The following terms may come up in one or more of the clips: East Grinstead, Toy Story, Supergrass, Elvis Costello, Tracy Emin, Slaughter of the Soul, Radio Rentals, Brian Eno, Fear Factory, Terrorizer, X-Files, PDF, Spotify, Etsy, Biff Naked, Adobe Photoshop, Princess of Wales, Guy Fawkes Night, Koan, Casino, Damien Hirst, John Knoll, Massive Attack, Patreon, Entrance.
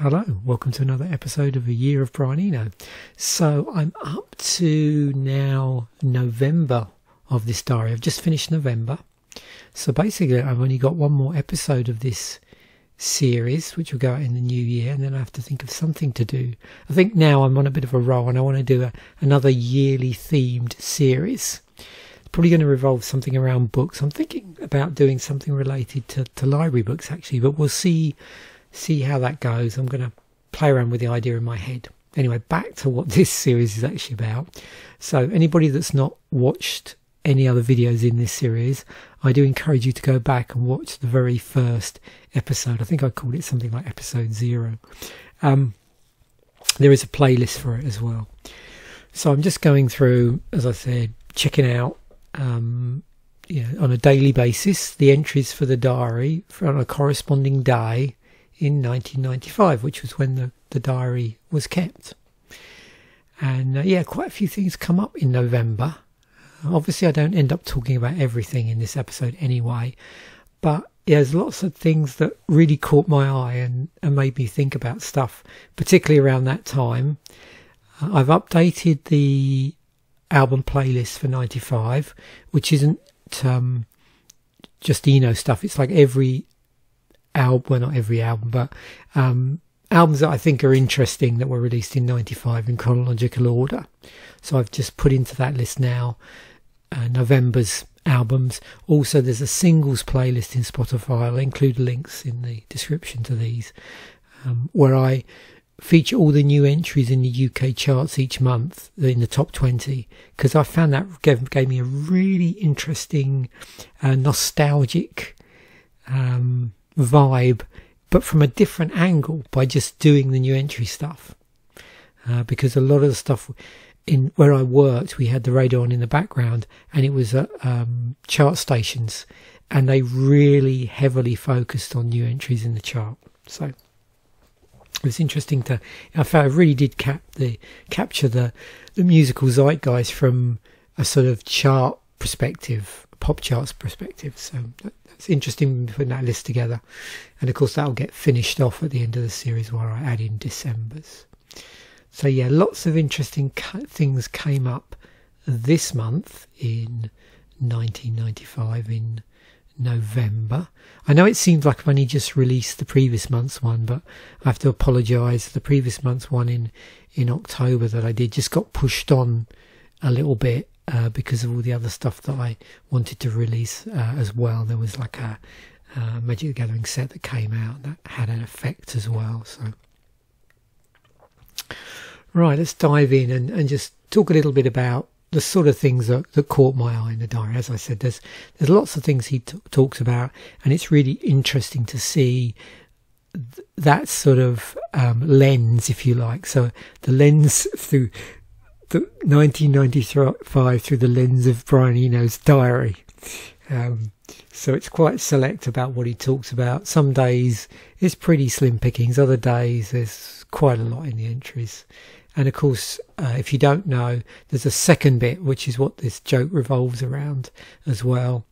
Hello, welcome to another episode of A Year of Brian Eno. So I'm up to now November of this diary. I've just finished November. So basically I've only got one more episode of this series, which will go out in the new year, and then I have to think of something to do. I think now I'm on a bit of a roll and I want to do another yearly themed series. It's probably going to revolve something around books. I'm thinking about doing something related to library books actually, but we'll see how that goes. I'm going to play around with the idea in my head. Anyway, back to what this series is actually about. So anybody that's not watched any other videos in this series, I do encourage you to go back and watch the very first episode. I think I called it something like episode 0. There is a playlist for it as well. So I'm just going through, as I said, checking out on a daily basis the entries for the diary on a corresponding day in 1995, which was when the diary was kept. And yeah, quite a few things come up in November. Obviously I don't end up talking about everything in this episode anyway, but yeah, there's lots of things that really caught my eye and made me think about stuff, particularly around that time. I've updated the album playlist for 95, which isn't just Eno stuff. It's like every album, well, not every album, but albums that I think are interesting that were released in 95 in chronological order. So I've just put into that list now November's albums. Also there's a singles playlist in Spotify. I'll include links in the description to these, where I feature all the new entries in the UK charts each month in the top 20, because I found that gave me a really interesting nostalgic vibe, but from a different angle by just doing the new entry stuff, because a lot of the stuff in where I worked, we had the radio on in the background, and it was at chart stations, and they really heavily focused on new entries in the chart. So it was interesting to, I felt I really did capture the musical zeitgeist from a sort of chart perspective, pop charts perspective. So it's interesting putting that list together, and of course that'll get finished off at the end of the series where I add in December's. So yeah, lots of interesting things came up this month in 1995 in November. I know it seems like I've only just released the previous month's one, but I have to apologise. The previous month's one in October that I did just got pushed on a little bit, because of all the other stuff that I wanted to release as well. There was like a Magic the Gathering set that came out that had an effect as well. So right, let's dive in and just talk a little bit about the sort of things that caught my eye in the diary. As I said, there's lots of things he talks about, and it's really interesting to see that sort of lens, if you like. So the lens through the 1995 through the lens of Brian Eno's diary. So it's quite select about what he talks about. Some days it's pretty slim pickings, other days there's quite a lot in the entries. And of course, if you don't know, there's a second bit, which is what this joke revolves around as well.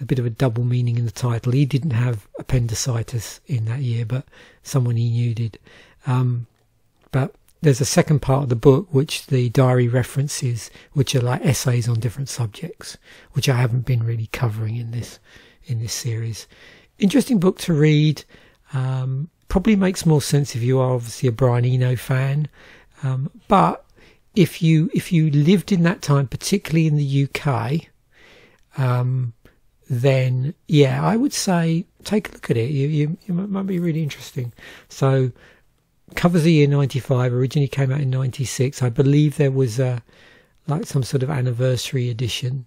A bit of a double meaning in the title. He didn't have appendicitis in that year, but someone he knew did. But there's a second part of the book which the diary references, which are like essays on different subjects, which I haven't been really covering in this series. Interesting book to read. Probably makes more sense if you are obviously a Brian Eno fan, but if you lived in that time, particularly in the UK, then yeah, I would say take a look at it. You might be really interesting. So. Covers the year 95, originally came out in 96. I believe there was like some sort of anniversary edition,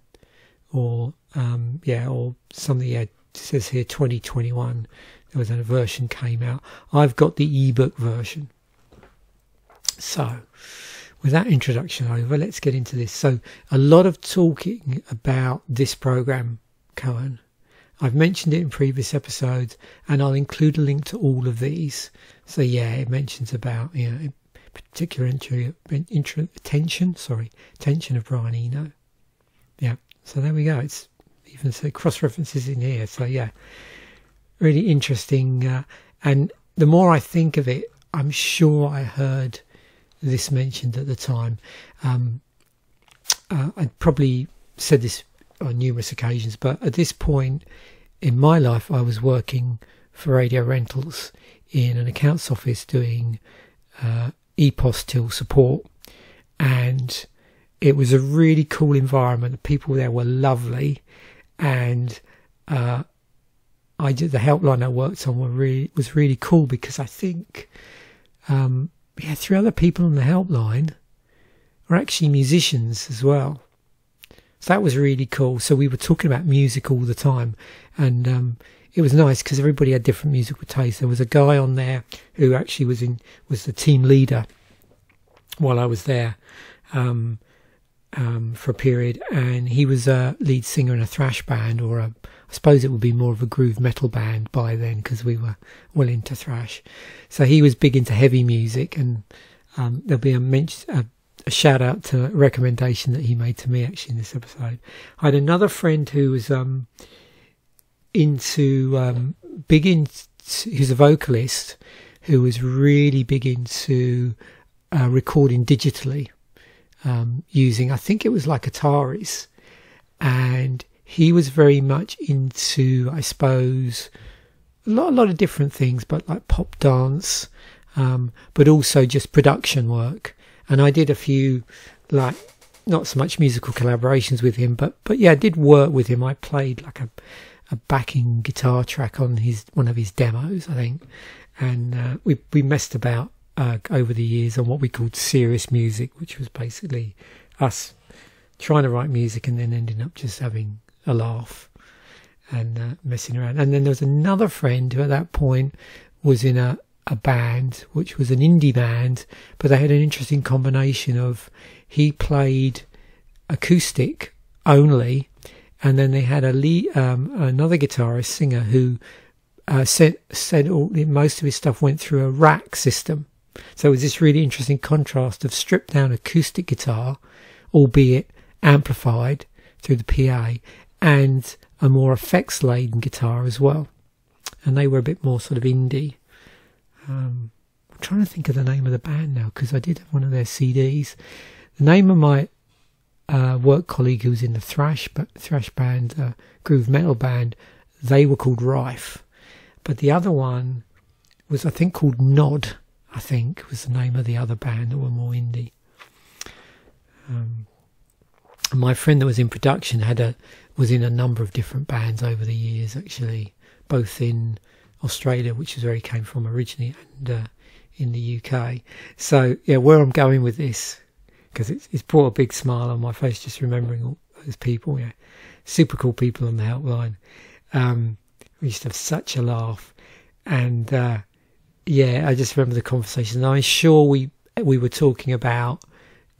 or or something. Yeah, it says here 2021 there was a version came out. I've got the ebook version. So with that introduction over, let's get into this. So a lot of talking about this program, Koan. I've mentioned it in previous episodes, and I'll include a link to all of these. So yeah, it mentions about, you know, particular attention of Brian Eno. Yeah, so there we go. It's even so cross references in here. So yeah, really interesting. And the more I think of it, I'm sure I heard this mentioned at the time. I'd probably said this on numerous occasions, but at this point in my life, I was working for Radio Rentals in an accounts office doing e-postil support, and it was a really cool environment. The people there were lovely, and the helpline I worked on was really cool, because I think we had 3 other people on the helpline were actually musicians as well. So that was really cool. So we were talking about music all the time, and it was nice because everybody had different musical tastes. There was a guy on there who actually was the team leader while I was there for a period, and he was a lead singer in a thrash band, or I suppose it would be more of a groove metal band by then, because we were well into thrash. So he was big into heavy music, and there'll be a shout out to a recommendation that he made to me actually in this episode. I had another friend who was he's a vocalist who was really big into recording digitally, using, I think it was like Ataris, and he was very much into, I suppose, a lot of different things, but like pop dance, but also just production work. And I did a few, like, not so much musical collaborations with him, but yeah, I did work with him. I played like a backing guitar track on one of his demos, I think, and we messed about over the years on what we called serious music, which was basically us trying to write music and then ending up just having a laugh and messing around. And then there was another friend who at that point was in a band, which was an indie band, but they had an interesting combination of, he played acoustic only, and then they had a another guitarist singer who said most of his stuff went through a rack system. So it was this really interesting contrast of stripped down acoustic guitar, albeit amplified through the PA, and a more effects laden guitar as well. And they were a bit more sort of indie. I'm trying to think of the name of the band now, because I did have one of their CDs. The name of my work colleague who was in the thrash band, groove metal band, they were called Rife. But the other one was, I think, called Nod, I think, was the name of the other band that were more indie. And my friend that was in production was in a number of different bands over the years, actually, both in Australia, which is where he came from originally, and in the UK. So yeah, where I'm going with this, because it's brought a big smile on my face just remembering all those people. Yeah, super cool people on the helpline. We used to have such a laugh, and yeah, I just remember the conversation. I'm sure we were talking about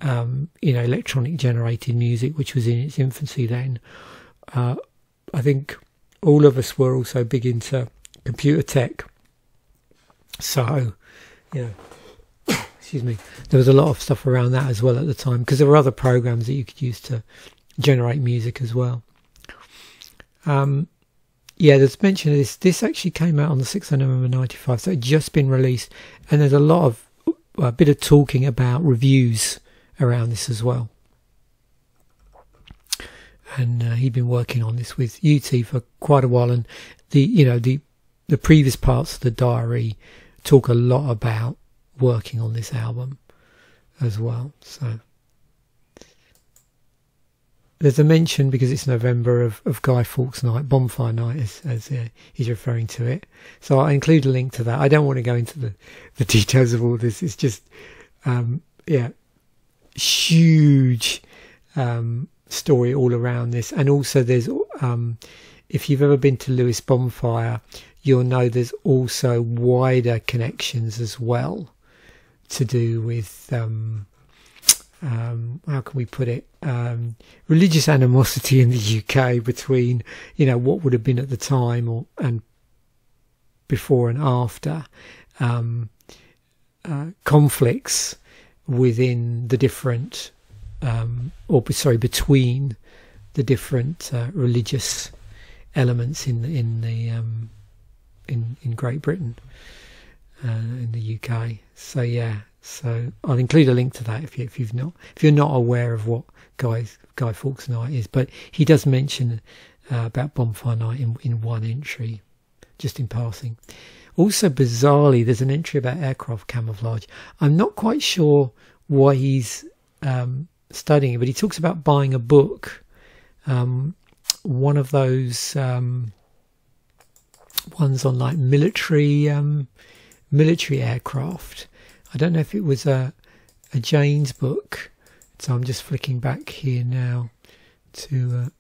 you know, electronic generated music, which was in its infancy then. I think all of us were also big into computer tech, so you know, excuse me, there was a lot of stuff around that as well at the time, because there were other programs that you could use to generate music as well. Yeah, there's mention of this actually came out on the 6th of November 95, so it had just been released, and there's a bit of talking about reviews around this as well. And he'd been working on this with UT for quite a while, and the previous parts of the diary talk a lot about working on this album as well. So there's a mention, because it's November, of Guy Fawkes Night, Bonfire Night, as he's referring to it. So I include a link to that. I don't want to go into the details of all this. It's just, yeah, huge story all around this. And also there's, if you've ever been to Lewis Bonfire, you'll know there's also wider connections as well to do with, how can we put it, religious animosity in the UK between, you know, what would have been at the time and before and after, conflicts within the different, between the different religious elements in Great Britain. in the UK. So yeah, so I'll include a link to that if you're not aware of what Guy Fawkes Night is, but he does mention about Bonfire Night in one entry, just in passing. Also, bizarrely, there's an entry about aircraft camouflage. I'm not quite sure why he's studying it, but he talks about buying a book, one of those ones on like military aircraft. I don't know if it was a Jane's book, so I'm just flicking back here now to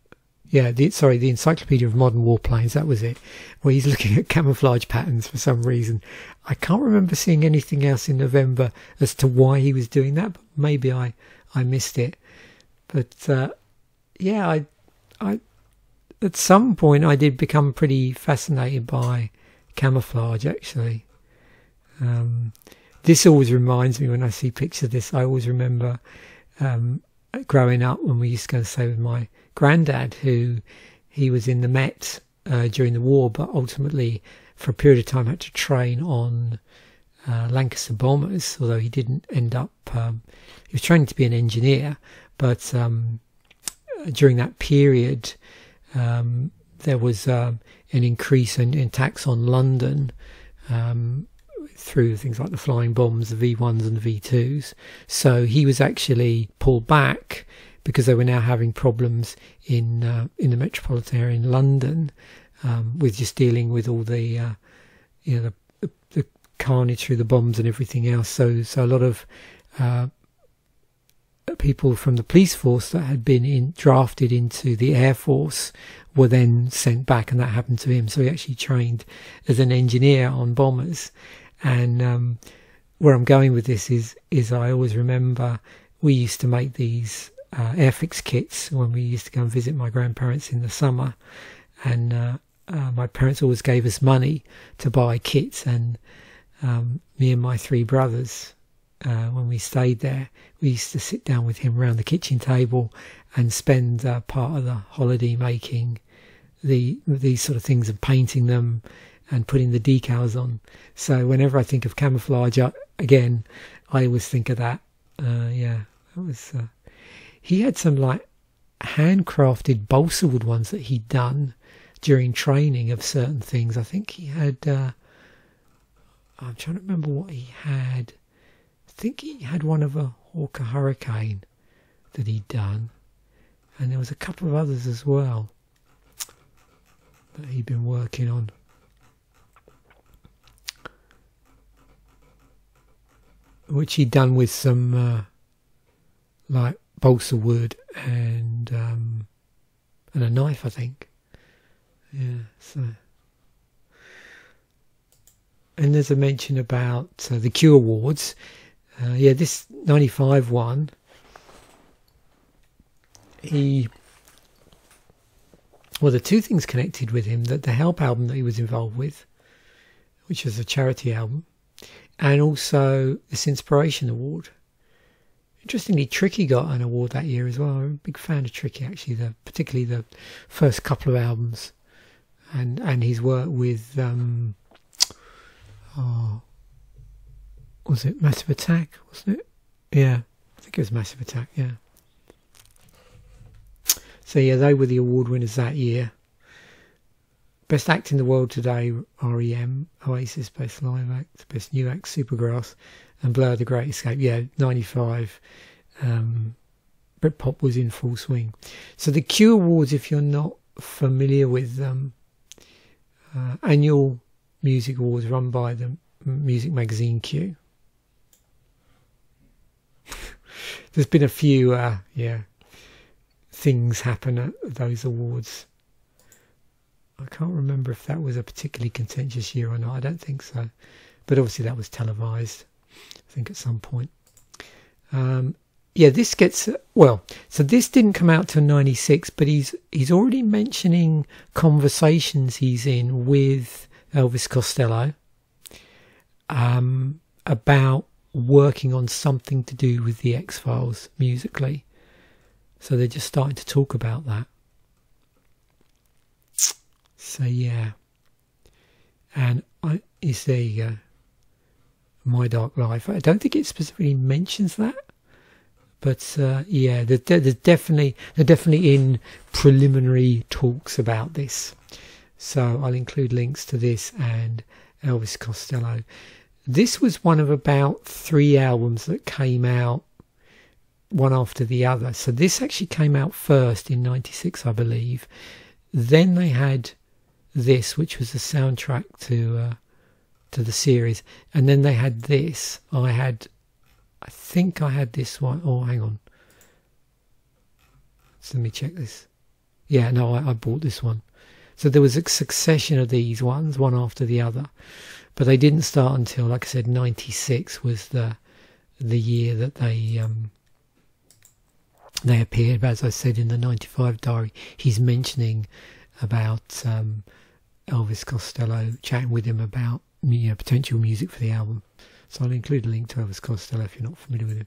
yeah, the Encyclopedia of Modern Warplanes, that was it, where he's looking at camouflage patterns for some reason. I can't remember seeing anything else in November as to why he was doing that, but maybe I missed it. But yeah, I at some point I did become pretty fascinated by camouflage, actually. This always reminds me, when I see pictures of this, I always remember growing up when we used to go and stay with my granddad, who he was in the Met during the war, but ultimately for a period of time had to train on Lancaster bombers, although he didn't end up, he was training to be an engineer, but during that period there was an increase in attacks on London through things like the flying bombs, the V1s and the V2s, so he was actually pulled back because they were now having problems in the metropolitan area in London with just dealing with all the you know, the carnage through the bombs and everything else. So a lot of people from the police force that had been drafted into the Air Force were then sent back, and that happened to him. So he actually trained as an engineer on bombers. And where I'm going with this is I always remember we used to make these airfix kits when we used to go and visit my grandparents in the summer, and my parents always gave us money to buy kits, and me and my three brothers, when we stayed there, we used to sit down with him around the kitchen table and spend part of the holiday making these sort of things and painting them and putting the decals on. So whenever I think of camouflage, again, I always think of that. Yeah, that was. He had some like handcrafted balsa wood ones that he'd done during training of certain things. I think he had. I'm trying to remember what he had. I think he had one of a Hawker Hurricane that he'd done, and there was a couple of others as well that he'd been working on. Which he'd done with some like balsa wood and a knife, I think. Yeah. So, and there's a mention about the Q Awards. Yeah, this '95 one. Well, the two things connected with him: that the Help album that he was involved with, which was a charity album, and also this Inspiration Award. Interestingly, Tricky got an award that year as well. I'm a big fan of Tricky, actually, particularly the first couple of albums, and his work with was it Massive Attack, wasn't it? Yeah, I think it was Massive Attack. Yeah. So yeah, they were the award winners that year. Best Act in the World Today, REM, Oasis. Best Live Act, Best New Act, Supergrass, and Blur, The Great Escape. Yeah, '95. Britpop was in full swing. So the Q Awards, if you're not familiar with them, annual music awards run by the music magazine Q. There's been a few, yeah, things happen at those awards. I can't remember if that was a particularly contentious year or not. I don't think so, but obviously that was televised, I think, at some point. Yeah, this gets, well, so this didn't come out till '96, but he's already mentioning conversations he's in with Elvis Costello about working on something to do with the X-Files musically. So they're just starting to talk about that. So yeah, and there you go. My Dark Life. I don't think it specifically mentions that, but yeah, they're definitely in preliminary talks about this. So I'll include links to this and Elvis Costello. This was one of about 3 albums that came out one after the other. So this actually came out first in '96, I believe. Then they had this, which was the soundtrack to the series, and then they had this. I think I had this one. Oh, hang on, so let me check this. Yeah, no, I bought this one. So there was a succession of these ones, one after the other, but they didn't start until, like I said, '96 was the year that they appeared. But as I said, in the '95 diary, he's mentioning about Elvis Costello, chatting with him about potential music for the album. So I'll include a link to Elvis Costello if you're not familiar with him.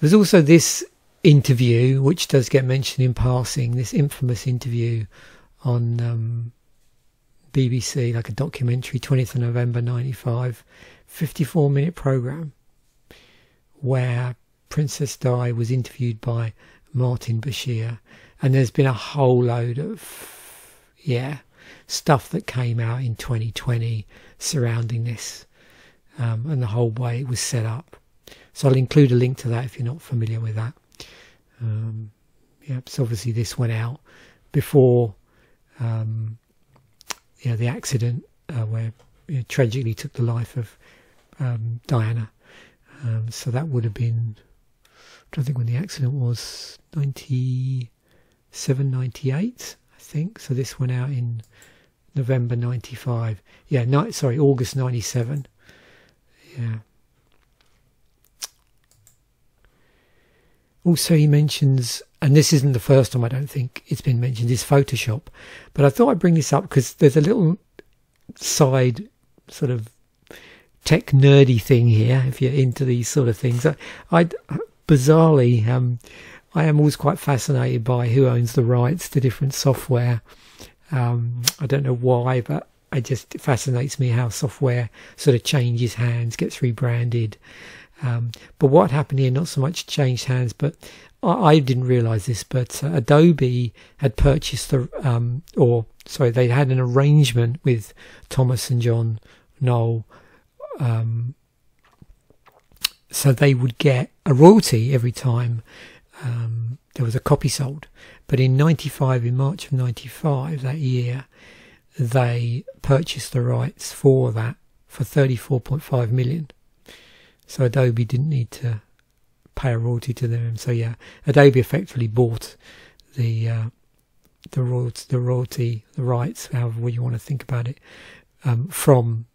There's also this interview, which does get mentioned in passing, this infamous interview on BBC, like a documentary, 20th of November 95, 54-minute programme, where Princess Di was interviewed by Martin Bashir. And there's been a whole load of, yeah, stuff that came out in 2020 surrounding this, and the whole way it was set up. So I'll include a link to that if you're not familiar with that. Yeah, so obviously this went out before yeah, the accident where it tragically took the life of Diana. So that would have been, I don't think, when the accident was 97, 98. Think so. This went out in November 95. Yeah, no, sorry, August 97. Yeah. Also, he mentions, and this isn't the first time, I don't think it's been mentioned, is Photoshop. But I thought I'd bring this up because there's a little side sort of tech nerdy thing here. If you're into these sort of things, I bizarrely I am always quite fascinated by who owns the rights to different software. I don't know why, but it fascinates me how software sort of changes hands, gets rebranded. But what happened here, not so much changed hands, but I didn't realise this, but Adobe had purchased the, they had an arrangement with Thomas and John Knoll, so they would get a royalty every time there was a copy sold. But in March of 95, that year, they purchased the rights for that for 34.5 million. So Adobe didn't need to pay a royalty to them. So yeah, Adobe effectively bought the rights, however you want to think about it, from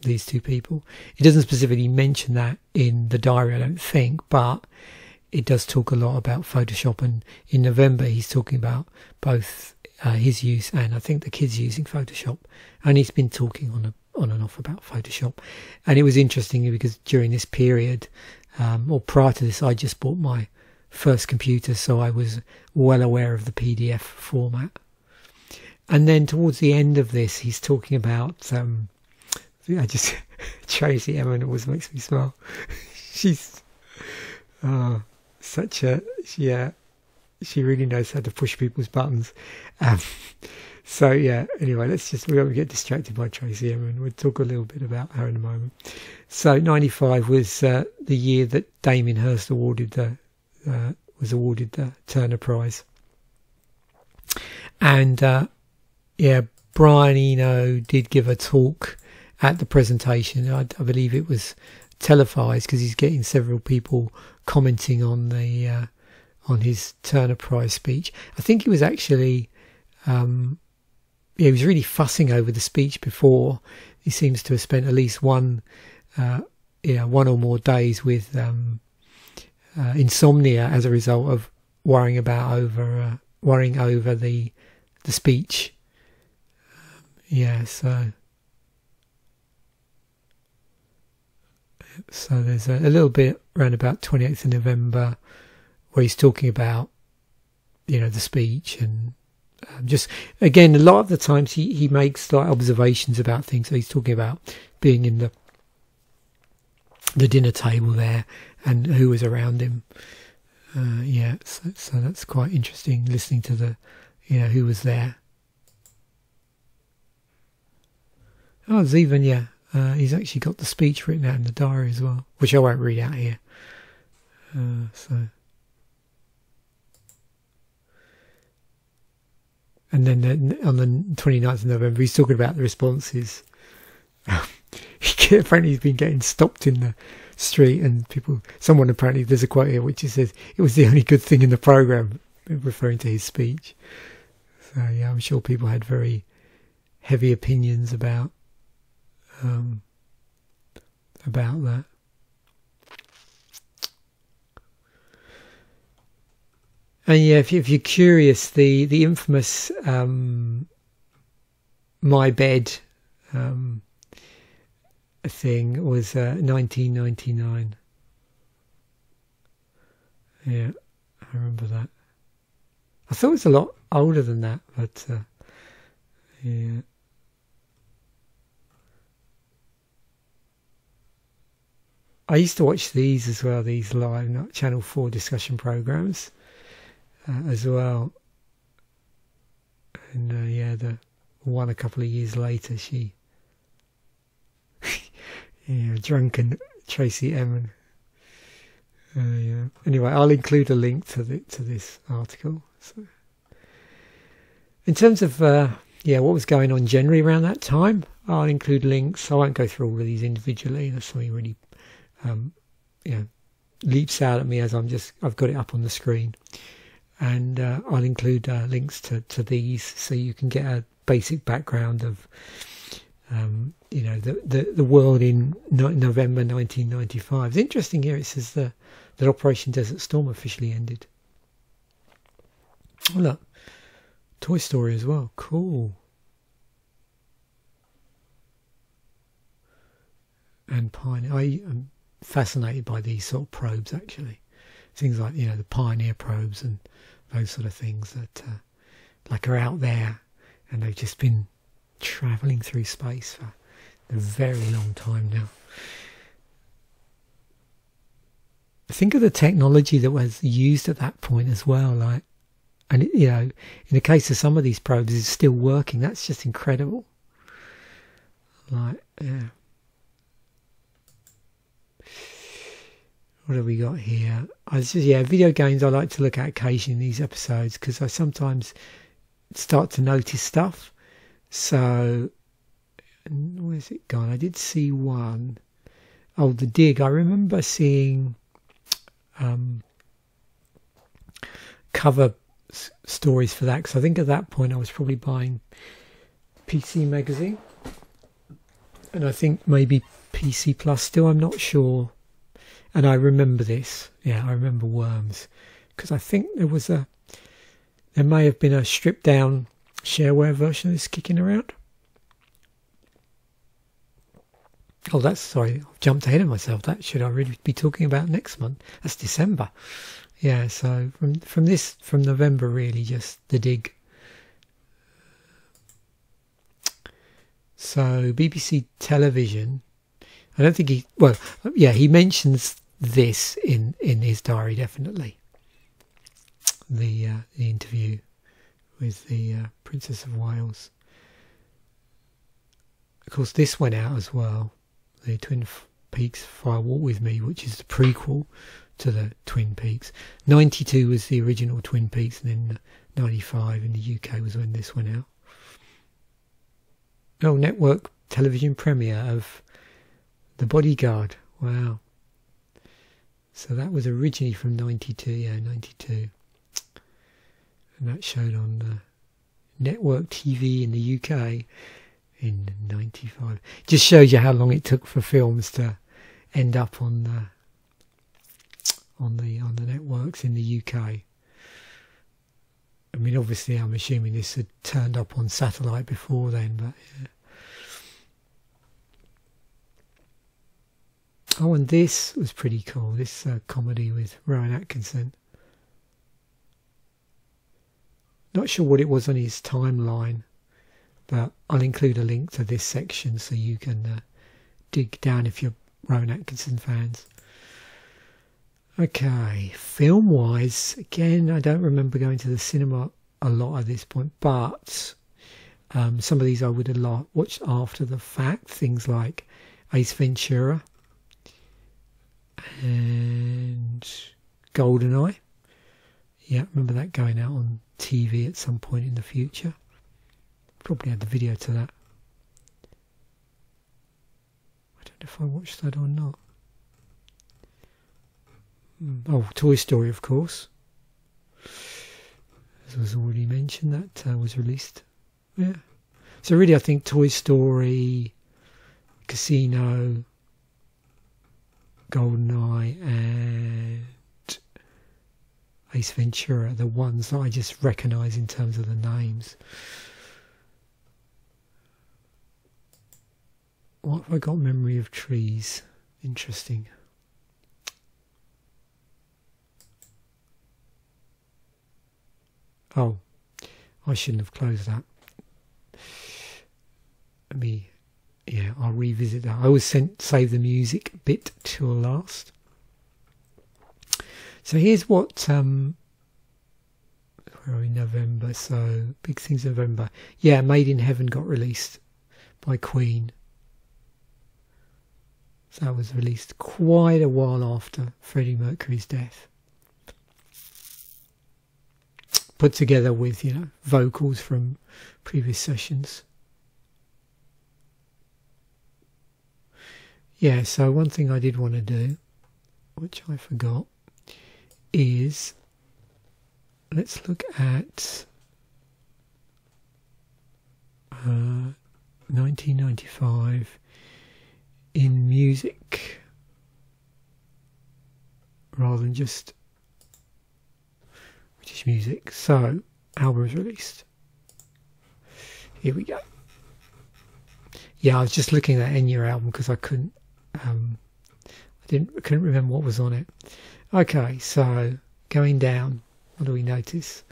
these two people. It doesn't specifically mention that in the diary, I don't think, but it does talk a lot about Photoshop, and in November he's talking about both his use and I think the kids using Photoshop, and he's been talking on and off about Photoshop. And it was interesting because during this period, or prior to this, I just bought my first computer, so I was well aware of the PDF format. And then towards the end of this, he's talking about Tracy Emin always makes me smile. She's such a, yeah, she really knows how to push people's buttons. So yeah, anyway, we won't get distracted by Tracy Emin. We'll talk a little bit about her in a moment. So 95 was the year that Damien Hirst was awarded the Turner Prize. And yeah, Brian Eno did give a talk at the presentation. I believe it was televised because he's getting several people commenting on the on his Turner Prize speech. I think he was actually he was really fussing over the speech before. He seems to have spent at least one or more days with insomnia as a result of worrying over the speech. Yeah, so there's a little bit around about 28th of November where he's talking about, you know, the speech, and just again, a lot of the times he makes like observations about things. So he's talking about being in the the dinner table there and who was around him. Yeah, so that's quite interesting, listening to the, you know, who was there. Oh, there's even, yeah, he's actually got the speech written out in the diary as well, which I won't read out here. And then on the 29th of November, he's talking about the responses. Apparently he's been getting stopped in the street, and people, someone apparently, there's a quote here which he says, it was the only good thing in the programme, referring to his speech. So yeah, I'm sure people had very heavy opinions about that. And yeah, if you're curious, the infamous My Bed thing was 1999. Yeah, I remember that. I thought it was a lot older than that, but yeah. I used to watch these as well, these live, not Channel 4 discussion programmes. As well, and yeah, the one a couple of years later, she, yeah, drunken Tracy Emin. Yeah. Anyway, I'll include a link to this article. So, in terms of yeah, what was going on generally around that time, I'll include links. I won't go through all of these individually. That's something really, yeah, leaps out at me as I've got it up on the screen. And I'll include links to these, so you can get a basic background of, you know, the world in November 1995. It's interesting here. It says that Operation Desert Storm officially ended. Oh, look, Toy Story as well. Cool. And Pioneer. I am fascinated by these sort of probes, actually. Things like, you know, the Pioneer probes and those sort of things that like are out there, and they've just been travelling through space for a very long time now. Think of the technology that was used at that point as well, like, and you know, in the case of some of these probes, it's still working. That's just incredible. Like, yeah. What have we got here? Yeah, video games I like to look at occasionally in these episodes, because I sometimes start to notice stuff. So, where's it gone? I did see one. Oh, The Dig. I remember seeing cover stories for that, because I think at that point I was probably buying PC Magazine. And I think maybe PC Plus still, I'm not sure. And I remember this, yeah, I remember Worms, because I think there may have been a stripped down shareware version of this kicking around. Oh, that's, sorry, I've jumped ahead of myself. That should I really be talking about next month? That's December. Yeah, so from November, really, just The Dig. So BBC Television, I don't think he, well, yeah, he mentions this in his diary, definitely, the interview with the Princess of Wales. Of course, this went out as well, the Twin Peaks Fire Walk With Me, which is the prequel to the Twin Peaks. 92 was the original Twin Peaks, and then 95 in the UK was when this went out. Oh, network television premiere of The Bodyguard. Wow. So that was originally from 92, yeah, 92. And that showed on network TV in the UK in 95. Just shows you how long it took for films to end up on the networks in the UK. I mean, obviously, I'm assuming this had turned up on satellite before then, but yeah. Oh, and this was pretty cool, this comedy with Rowan Atkinson. Not sure what it was on his timeline, but I'll include a link to this section so you can dig down if you're Rowan Atkinson fans. Okay, film-wise, again, I don't remember going to the cinema a lot at this point, but some of these I would have watched after the fact, things like Ace Ventura and Goldeneye. Yeah, I remember that going out on TV at some point in the future. Probably had the video to that. I don't know if I watched that or not. Oh, Toy Story, of course. As was already mentioned, that was released. Yeah. So really, I think Toy Story, Casino, Goldeneye, and Ace Ventura are the ones that I just recognise in terms of the names. What have I got? Memory of Trees. Interesting. Oh, I shouldn't have closed that. Let me, yeah, I'll revisit that. I always save the music bit till last. So here's what, we're in November, so big things in November. Yeah, Made in Heaven got released by Queen. So that was released quite a while after Freddie Mercury's death. Put together with, you know, vocals from previous sessions. Yeah, so one thing I did want to do, which I forgot, is let's look at 1995 in music rather than just British music. So, album is released. Here we go. Yeah, I was just looking at that Enya album because I couldn't, I couldn't remember what was on it. Okay, so going down, what do we notice?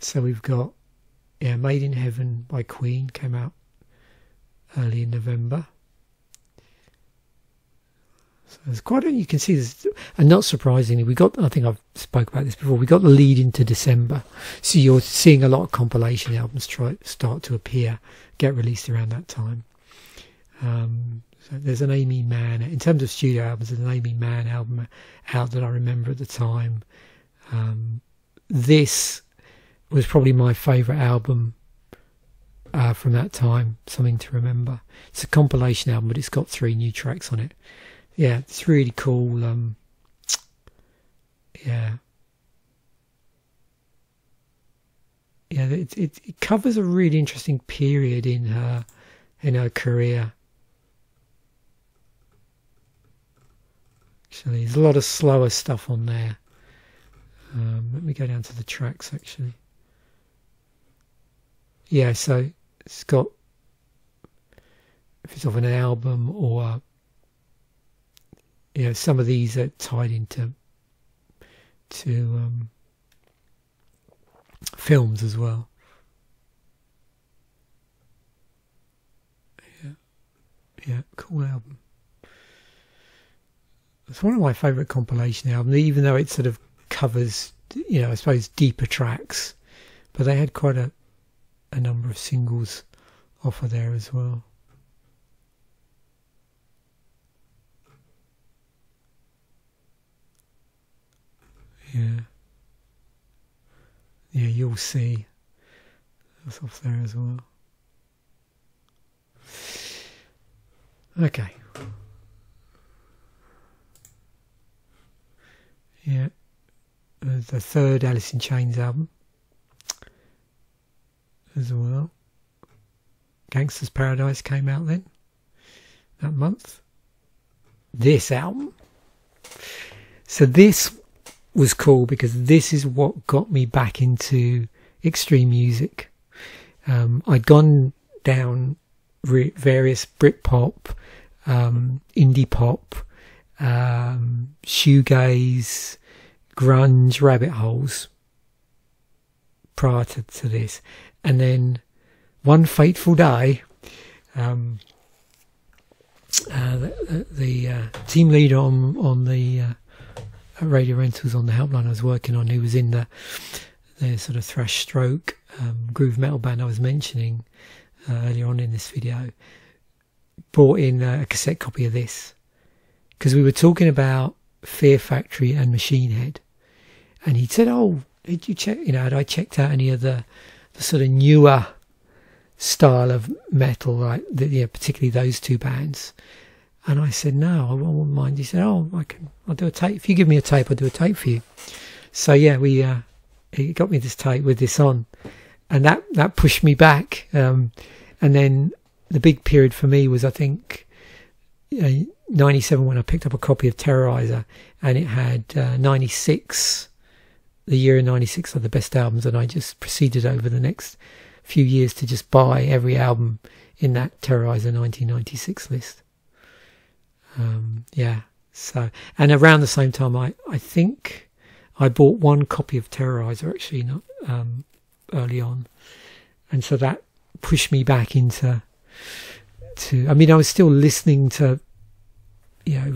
So we've got, yeah, Made in Heaven by Queen came out early in November. So there's quite a, you can see this, and not surprisingly, we got, I think I've spoke about this before, we got the lead into December. So you're seeing a lot of compilation albums start to appear, get released around that time. So there's an Amy Mann, in terms of studio albums, there's an Amy Mann album out that I remember at the time. This was probably my favourite album from that time, Something to Remember. It's a compilation album, but it's got 3 new tracks on it. Yeah, it's really cool. Yeah, it covers a really interesting period in her career. Actually, there's a lot of slower stuff on there. Let me go down to the tracks actually. Yeah, so it's got, if it's off an album or you know, some of these are tied into films as well. Yeah, yeah, cool album. It's one of my favourite compilation albums, even though it sort of covers, you know, I suppose deeper tracks. But they had quite a number of singles off of there as well. Yeah. Yeah, you'll see that's off there as well. Okay. Yeah. The 3rd Alice in Chains album as well. Gangster's Paradise came out then that month. This album. So this was cool because this is what got me back into extreme music. I'd gone down various Britpop, indie pop, shoegaze, grunge rabbit holes prior to this, and then one fateful day the team leader on the Radio Rentals on the helpline I was working on, who was in the sort of thrash stroke groove metal band I was mentioning earlier on in this video, bought in a cassette copy of this because we were talking about Fear Factory and Machine Head, and he said, "Oh, did you check? You know, had I checked out any of the sort of newer style of metal, like yeah, particularly those two bands?" And I said, "No, I wouldn't mind." He said, "Oh, I'll do a tape. If you give me a tape, I'll do a tape for you." So yeah, he got me this tape with this on, and that pushed me back. And then the big period for me was, I think, 97, when I picked up a copy of Terrorizer, and it had 96, the year of 96 are the best albums, and I just proceeded over the next few years to just buy every album in that Terrorizer 1996 list. Yeah, so, and around the same time, I think I bought one copy of Terrorizer, actually, not early on, and so that pushed me back into I mean, I was still listening to, you know,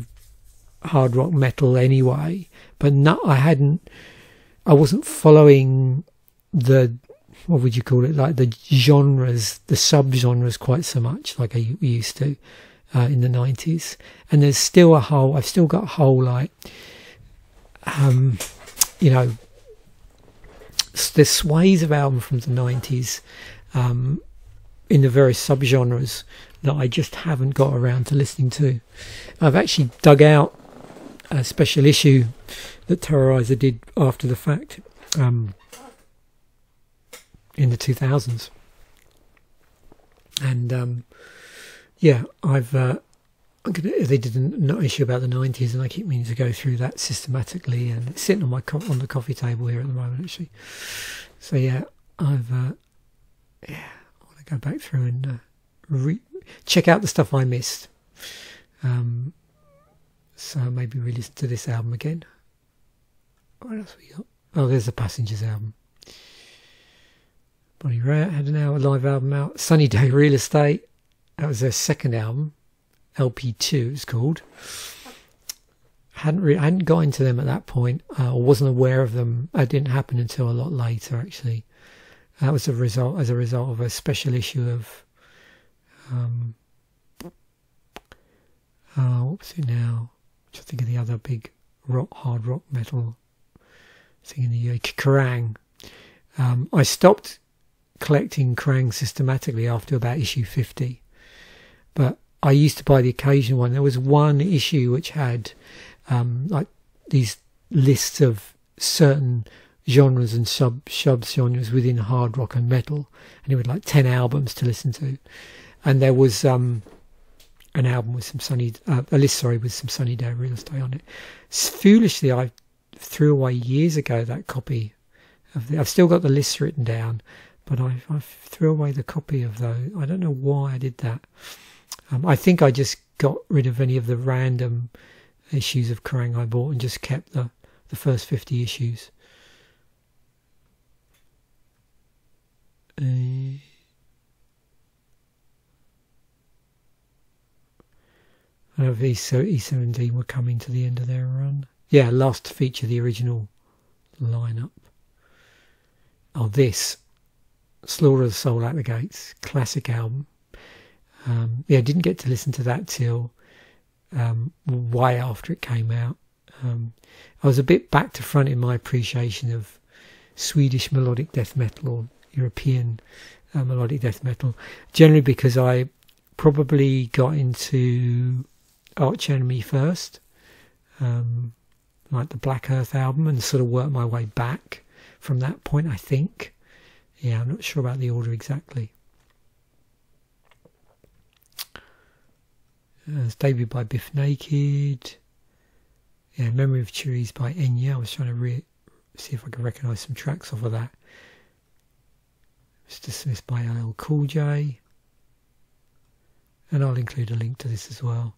hard rock metal anyway, but I wasn't following the, what would you call it, like the genres, the sub-genres quite so much like I used to in the 90s. And there's still I've still got a whole, like, you know, there's sways of albums from the 90s in the various sub-genres that I just haven't got around to listening to. I've actually dug out a special issue that Terrorizer did after the fact, in the 2000s, and yeah, they did an issue about the 90s, and I keep meaning to go through that systematically, and it's sitting on my on the coffee table here at the moment, actually. So yeah, I want to go back through and check out the stuff I missed. So maybe we listen to this album again. What else we got? Oh, there's the Passengers album. Bonnie Raitt had a live album out. Sunny Day Real Estate, that was their second album, LP2 it's called. I hadn't got into them at that point, or wasn't aware of them. That didn't happen until a lot later, actually. That was as a result of a special issue of what was it now? I think of the other big rock, hard rock metal thing in the UK, Kerrang. I stopped collecting Kerrang systematically after about issue 50, but I used to buy the occasional one. There was one issue which had like these lists of certain genres and sub-genres within hard rock and metal, and it was like 10 albums to listen to, and there was an album with some Sunny Day Real Estate on it. Foolishly, I threw away years ago that copy. I've still got the lists written down, but I threw away the copy of those. I don't know why I did that. I think I just got rid of any of the random issues of Kerrang I bought and just kept the first 50 issues. I don't know if E17 were coming to the end of their run. Yeah, last feature, the original lineup. Oh, this Slaughter of the Soul Out the Gates, classic album. Yeah, didn't get to listen to that till way after it came out. I was a bit back to front in my appreciation of Swedish melodic death metal, or European melodic death metal, generally because I probably got into Arch Enemy first, like the Black Earth album, and sort of worked my way back from that point, I think. Yeah, I'm not sure about the order exactly. It's debuted by Biff Naked. Yeah, Memory of Trees by Enya. I was trying to see if I could recognise some tracks off of that. It's dismissed by Al Cool J. And I'll include a link to this as well.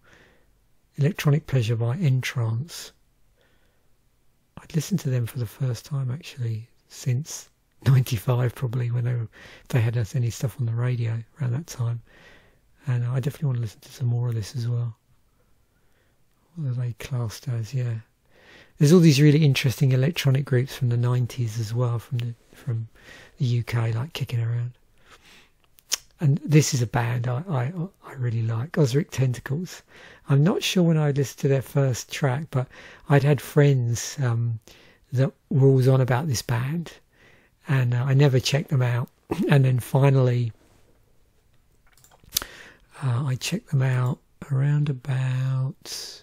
Electronic Pleasure by Entrance. I'd listened to them for the first time, actually, since 95 probably, when they had any stuff on the radio around that time. And I definitely want to listen to some more of this as well. What are they classed as? Yeah. There's all these really interesting electronic groups from the 90s as well, from the UK, like Kicking Around. And this is a band I really like, Osric Tentacles. I'm not sure when I listened to their first track, but I'd had friends that were always on about this band, and I never checked them out. And then finally, I checked them out around about...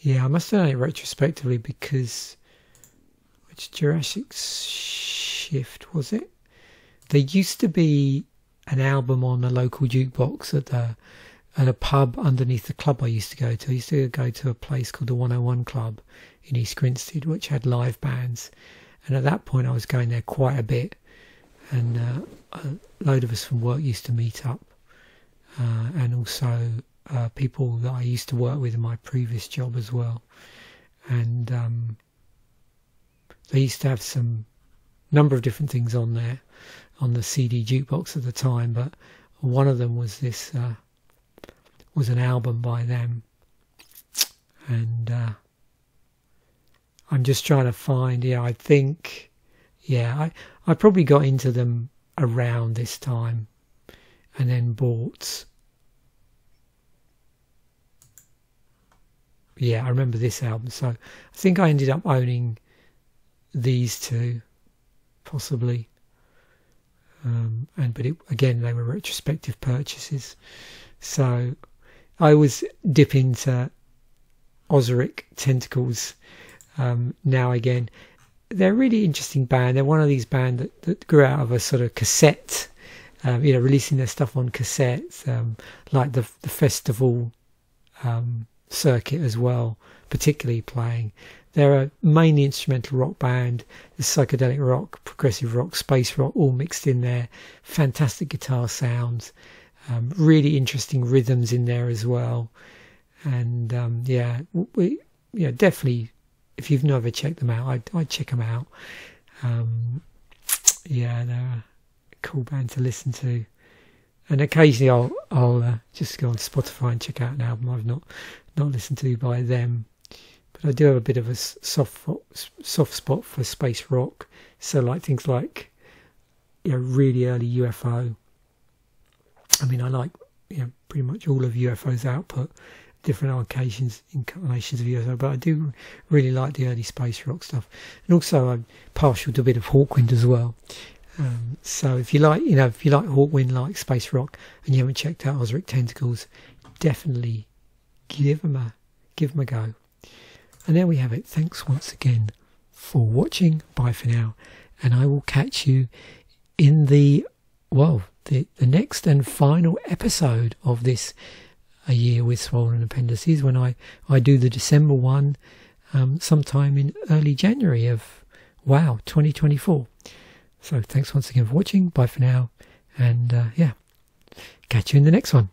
Yeah, I must have done it retrospectively, because which Jurassic Shift was it? There used to be an album on the local jukebox at a pub underneath the club I used to go to. I used to go to a place called the 101 Club in East Grinstead, which had live bands, and at that point I was going there quite a bit, and a load of us from work used to meet up, and also people that I used to work with in my previous job as well. And they used to have some number of different things on there on the CD jukebox at the time, but one of them was this was an album by them. And I'm just trying to find, yeah, I think, yeah, I probably got into them around this time, and then bought, yeah, I remember this album. So I think I ended up owning these two, possibly. And but it, again, they were retrospective purchases. So I always dip into Osric Tentacles now again. They're a really interesting band. They're one of these bands that grew out of a sort of cassette, you know, releasing their stuff on cassettes, like the festival circuit as well, particularly playing. They're a mainly instrumental rock band. There's psychedelic rock, progressive rock, space rock, all mixed in there. Fantastic guitar sounds, really interesting rhythms in there as well. And yeah, yeah, definitely, if you've never checked them out, I'd check them out. Yeah, they're a cool band to listen to. And occasionally I'll just go on Spotify and check out an album I've not listened to by them. But I do have a bit of a soft spot for space rock, so like things like, you know, really early UFO. I mean, I like, you know, pretty much all of UFO's output, different incarnations of UFO, but I do really like the early space rock stuff. And also I'm partial to a bit of Hawkwind as well. So if you like, you know, if you like Hawkwind, like space rock, and you haven't checked out Osric Tentacles, definitely give them a go. And there we have it. Thanks once again for watching. Bye for now, and I will catch you in the next and final episode of this A Year with Swollen Appendices, when I do the December one sometime in early January of, wow, 2024. So thanks once again for watching. Bye for now. And yeah, catch you in the next one.